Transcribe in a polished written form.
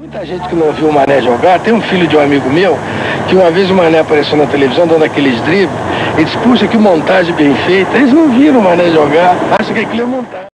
Muita gente que não viu o Mané jogar, tem um filho de um amigo meu, que uma vez o Mané apareceu na televisão dando aqueles dribles, e disse, puxa, que montagem bem feita, eles não viram o Mané jogar, acham que aquilo é montagem.